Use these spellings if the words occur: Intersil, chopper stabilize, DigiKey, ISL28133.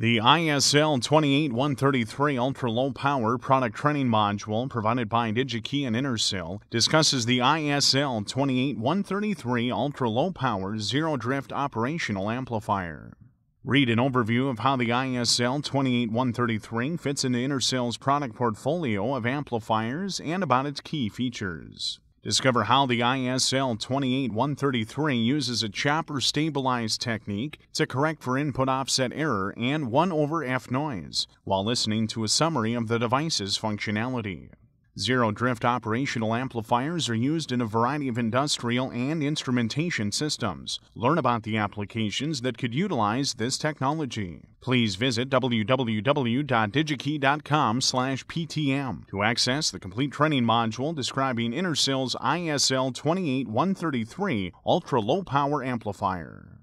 The ISL28133 ultra-low power product training module provided by DigiKey and Intersil discusses the ISL28133 ultra-low power zero-drift operational amplifier. Read an overview of how the ISL28133 fits into Intersil's product portfolio of amplifiers and about its key features. Discover how the ISL28133 uses a chopper stabilize technique to correct for input offset error and 1/F noise while listening to a summary of the device's functionality. Zero-drift operational amplifiers are used in a variety of industrial and instrumentation systems. Learn about the applications that could utilize this technology. Please visit www.digikey.com/ptm to access the complete training module describing Intersil's ISL28133 ultra-low power amplifier.